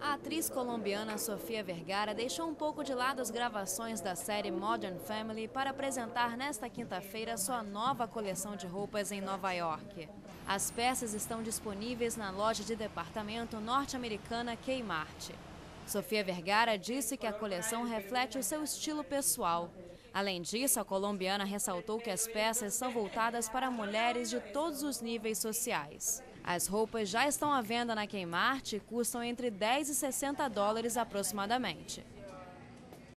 A atriz colombiana Sofia Vergara deixou um pouco de lado as gravações da série Modern Family para apresentar nesta quinta-feira sua nova coleção de roupas em Nova York. As peças estão disponíveis na loja de departamento norte-americana Kmart. Sofia Vergara disse que a coleção reflete o seu estilo pessoal. Além disso, a colombiana ressaltou que as peças são voltadas para mulheres de todos os níveis sociais. As roupas já estão à venda na Kmart e custam entre 10 e 60 dólares aproximadamente.